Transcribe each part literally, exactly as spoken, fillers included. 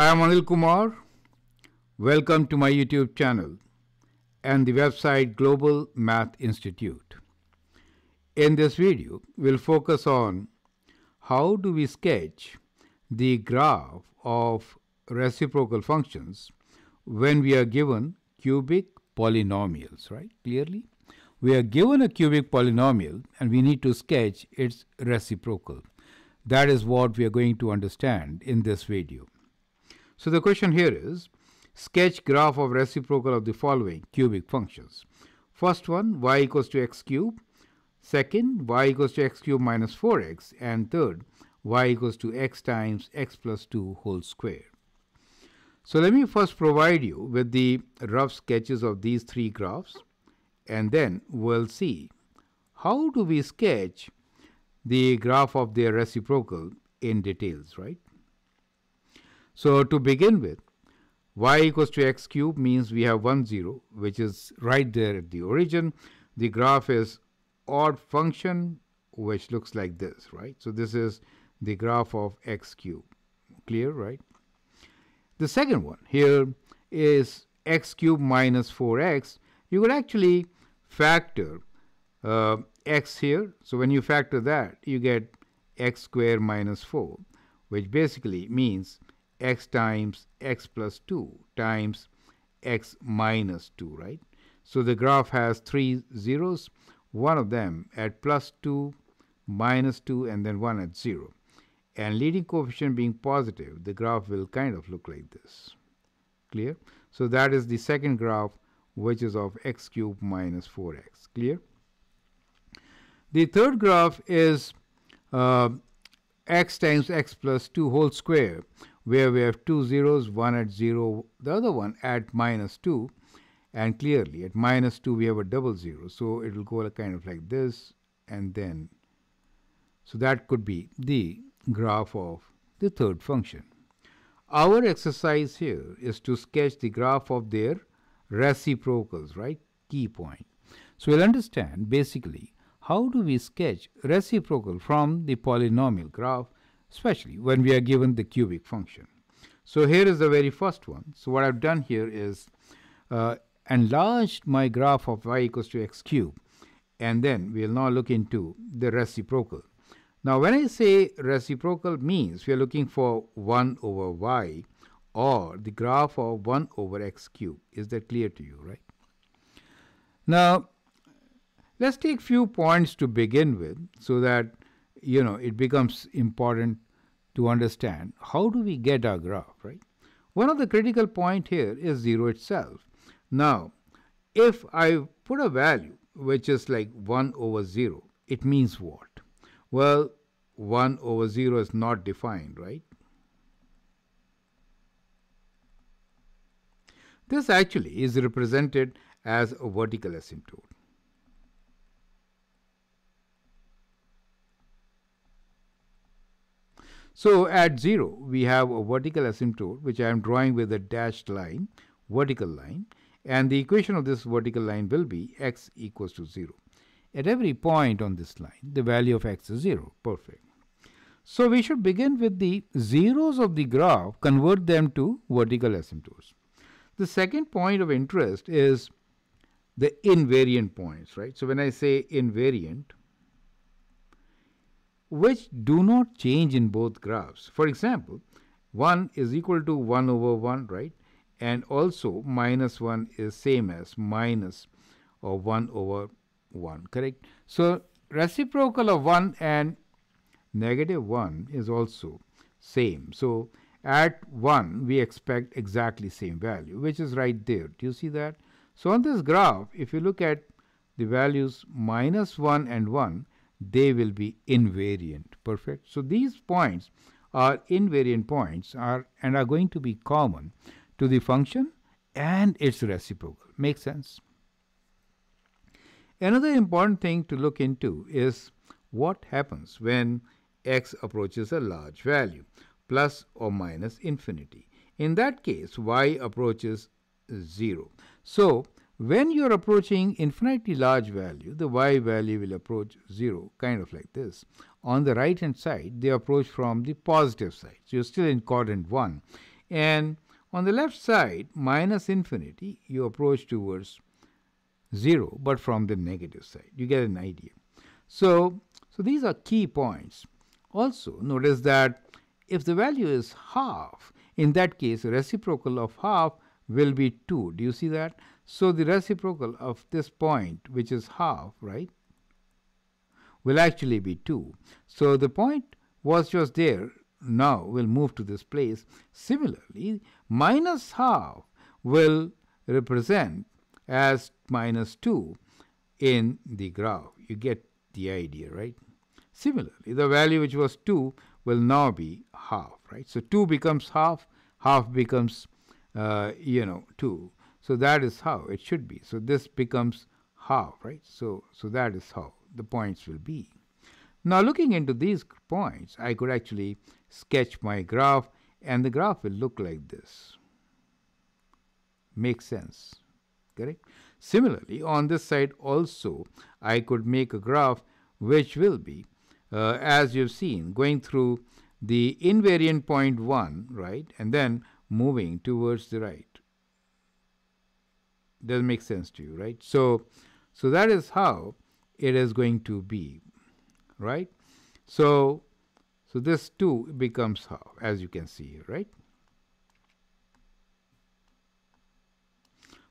I am Anil Kumar. Welcome to my YouTube channel and the website Global Math Institute. In this video, we'll focus on how do we sketch the graph of reciprocal functions when we are given cubic polynomials, right? Clearly, we are given a cubic polynomial and we need to sketch its reciprocal. That is what we are going to understand in this video. So the question here is, sketch graph of reciprocal of the following cubic functions. First one, y equals to x cube. Second, y equals to x cube minus four x. And third, y equals to x times x plus two whole square. So let me first provide you with the rough sketches of these three graphs, and then we'll see how do we sketch the graph of their reciprocal in details, right? So to begin with, y equals to x cube means we have one, zero, which is right there at the origin. The graph is odd function, which looks like this, right? So this is the graph of x cube. Clear, right? The second one here is x cube minus four x. You could actually factor uh, x here. So when you factor that, you get x squared minus four, which basically means x times x plus two times x minus two, right? So the graph has three zeros, one of them at plus two, minus two, and then one at zero. And leading coefficient being positive, the graph will kind of look like this. Clear? So that is the second graph, which is of x cubed minus four x. Clear? The third graph is uh, x times x plus two whole square, where we have two zeros, one at zero, the other one at minus two, and clearly at minus two we have a double zero, so it will go kind of like this, and then, so that could be the graph of the third function. Our exercise here is to sketch the graph of their reciprocals, right? Key point. So we'll understand basically how do we sketch reciprocal from the polynomial graph, especially when we are given the cubic function. So here is the very first one. So what I've done here is uh, enlarged my graph of y equals to x cube, and then we'll now look into the reciprocal. Now when I say reciprocal means we are looking for one over y or the graph of one over x cube. Is that clear to you, right? Now let's take few points to begin with so that you know, it becomes important to understand how do we get our graph, right? One of the critical point here is zero itself. Now, if I put a value which is like one over zero, it means what? Well, one over zero is not defined, right? This actually is represented as a vertical asymptote. So at zero, we have a vertical asymptote, which I am drawing with a dashed line, vertical line, and the equation of this vertical line will be x equals to zero. At every point on this line, the value of x is zero. Perfect. So we should begin with the zeros of the graph, convert them to vertical asymptotes. The second point of interest is the invariant points, right? So when I say invariant, which do not change in both graphs. For example, one is equal to one over one, right? And also minus one is same as minus or one over one, correct? So reciprocal of one and negative one is also same. So at one, we expect exactly same value, which is right there. Do you see that? So on this graph, if you look at the values minus one and one, they will be invariant. Perfect. So these points are invariant points are and are going to be common to the function and its reciprocal. Makes sense? Another important thing to look into is what happens when x approaches a large value, plus or minus infinity. In that case, y approaches zero. So when you're approaching infinitely large value, the y value will approach zero, kind of like this. On the right hand side, they approach from the positive side. So you're still in quadrant one. And on the left side, minus infinity, you approach towards zero, but from the negative side. You get an idea. So, so these are key points. Also, notice that if the value is half, in that case, reciprocal of half will be two. Do you see that? So, the reciprocal of this point, which is half, right, will actually be two. So, the point was just there, now will move to this place. Similarly, minus half will represent as minus two in the graph. You get the idea, right? Similarly, the value which was two will now be half, right? So, two becomes half, half becomes, uh, you know, two. So, that is how it should be. So, this becomes half, right? So, so that is how the points will be. Now, looking into these points, I could actually sketch my graph, and the graph will look like this. Makes sense, correct? Similarly, on this side also, I could make a graph which will be, uh, as you've seen, going through the invariant point one, right, and then moving towards the right. Doesn't make sense to you, right? So, so that is how it is going to be, right? So, so this two becomes half, as you can see here, right?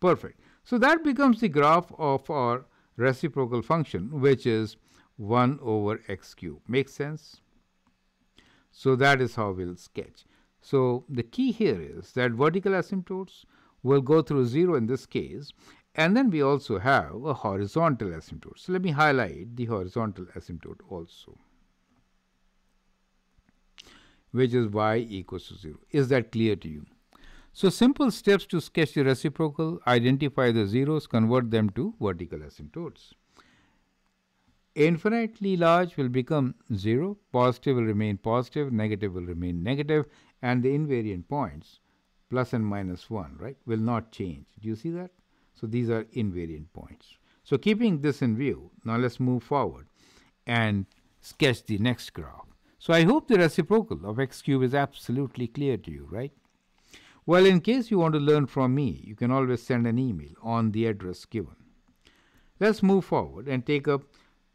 Perfect. So that becomes the graph of our reciprocal function, which is one over x cubed. Makes sense? So that is how we'll sketch. So the key here is that vertical asymptotes will go through zero in this case, and then we also have a horizontal asymptote. So let me highlight the horizontal asymptote also, which is y equals to zero. Is that clear to you? So simple steps to sketch the reciprocal, identify the zeros, convert them to vertical asymptotes. Infinitely large will become zero, positive will remain positive, negative will remain negative, and the invariant points, plus and minus one, right, will not change. Do you see that? So these are invariant points. So keeping this in view, now let's move forward and sketch the next graph. So I hope the reciprocal of x cubed is absolutely clear to you, right? Well, in case you want to learn from me, you can always send an email on the address given. Let's move forward and take up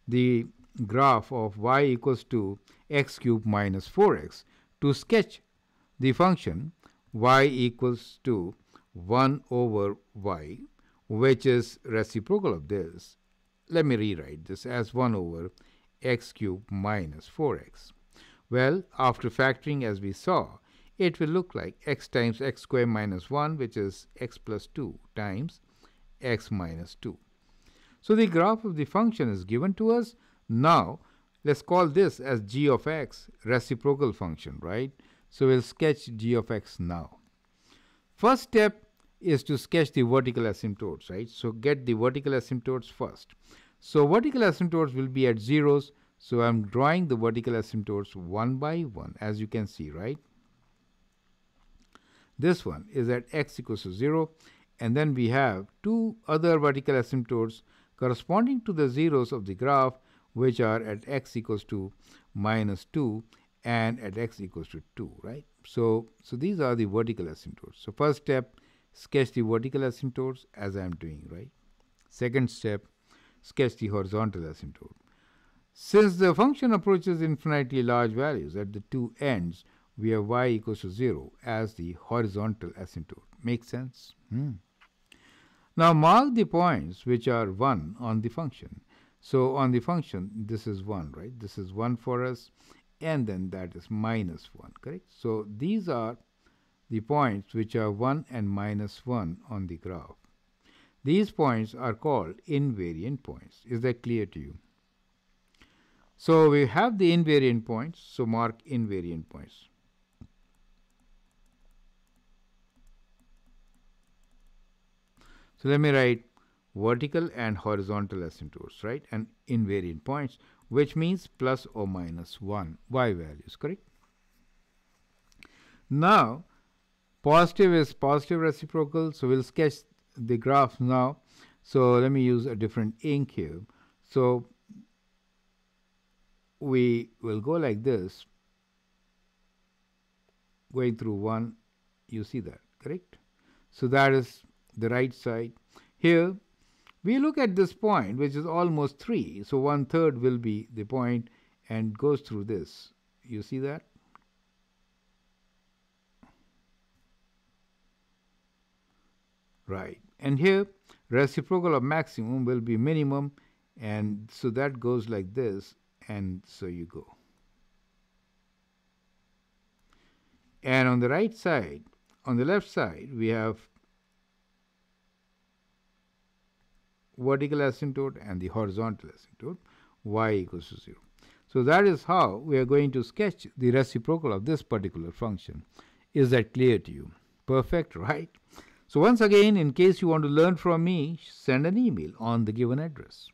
the graph of y equals to x cubed minus four x to sketch the function y equals to one over y, which is reciprocal of this. Let me rewrite this as one over x cubed minus four x. Well, after factoring, as we saw, it will look like x times x squared minus one, which is x plus two times x minus two. So the graph of the function is given to us. Now, let's call this as g of x, reciprocal function, right? So we'll sketch g of x now. First step is to sketch the vertical asymptotes, right? So get the vertical asymptotes first. So vertical asymptotes will be at zeros. So I'm drawing the vertical asymptotes one by one, as you can see, right? This one is at x equals to zero. And then we have two other vertical asymptotes corresponding to the zeros of the graph, which are at x equals to minus two and at x equals to two, right? So, so these are the vertical asymptotes. So first step, sketch the vertical asymptotes as I'm doing, right? Second step, sketch the horizontal asymptote. Since the function approaches infinitely large values at the two ends, we have y equals to zero as the horizontal asymptote. Makes sense? Hmm. Now mark the points which are one on the function. So on the function, this is one, right? This is one for us. And then that is minus one, correct? So these are the points which are one and minus one on the graph. These points are called invariant points. Is that clear to you? So we have the invariant points, so mark invariant points. So let me write vertical and horizontal asymptotes, right? And invariant points, which means plus or minus one, y values, correct? Now, positive is positive reciprocal, so we'll sketch the graph now. So let me use a different ink here. So we will go like this, going through one You see that, correct? So that is the right side. Here we look at this point, which is almost three. So one third will be the point and goes through this. You see that? Right. And here reciprocal of maximum will be minimum. And so that goes like this. And so you go. And on the right side, on the left side, we have vertical asymptote and the horizontal asymptote, y equals to zero. So that is how we are going to sketch the reciprocal of this particular function. Is that clear to you? Perfect, right? So once again, in case you want to learn from me, send an email on the given address.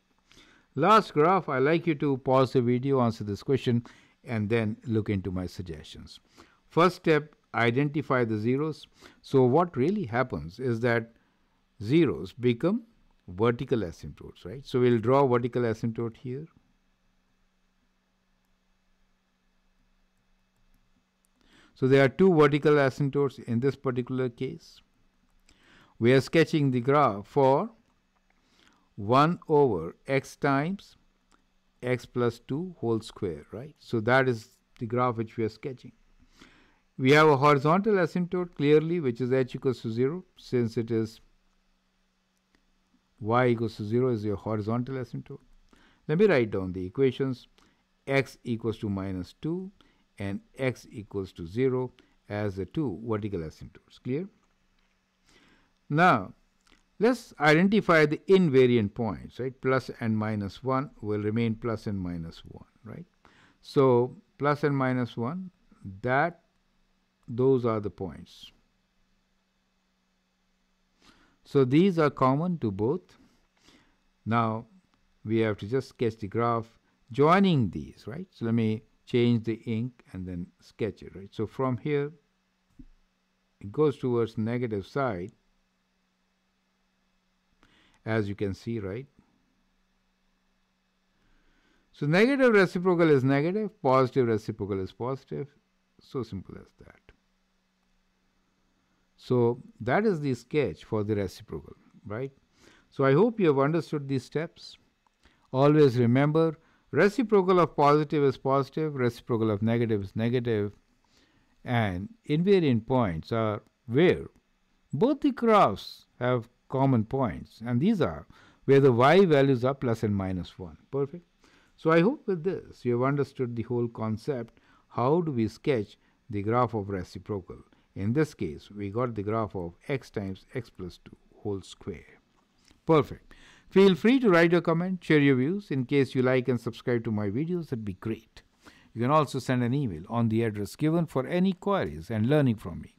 Last graph, I like you to pause the video, answer this question, and then look into my suggestions. First step, identify the zeros. So what really happens is that zeros become vertical asymptotes, right? So we'll draw vertical asymptote here. So there are two vertical asymptotes in this particular case. We are sketching the graph for one over x times x plus two whole square, right? So that is the graph which we are sketching. We have a horizontal asymptote clearly, which is h equals to zero, since it is y equals to zero is your horizontal asymptote. Let me write down the equations. X equals to minus two and x equals to zero as the two vertical asymptotes. Clear? Now, let's identify the invariant points, right? Plus and minus one will remain plus and minus one, right? So, plus and minus one, that, those are the points. So these are common to both. Now we have to just sketch the graph joining these, right? So let me change the ink and then sketch it, right? So from here, it goes towards negative side, as you can see, right? So negative reciprocal is negative, positive reciprocal is positive. So simple as that. So that is the sketch for the reciprocal, right? So I hope you have understood these steps. Always remember, reciprocal of positive is positive, reciprocal of negative is negative, and invariant points are where both the graphs have common points, and these are where the y values are plus and minus one. Perfect. So I hope with this you have understood the whole concept. How do we sketch the graph of reciprocal? In this case, we got the graph of x times x plus two whole square. Perfect. Feel free to write your comment, share your views. In case you like and subscribe to my videos, that'd be great. You can also send an email on the address given for any queries and learning from me.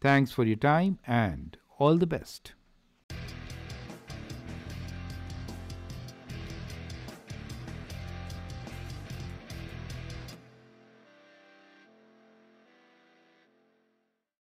Thanks for your time and all the best.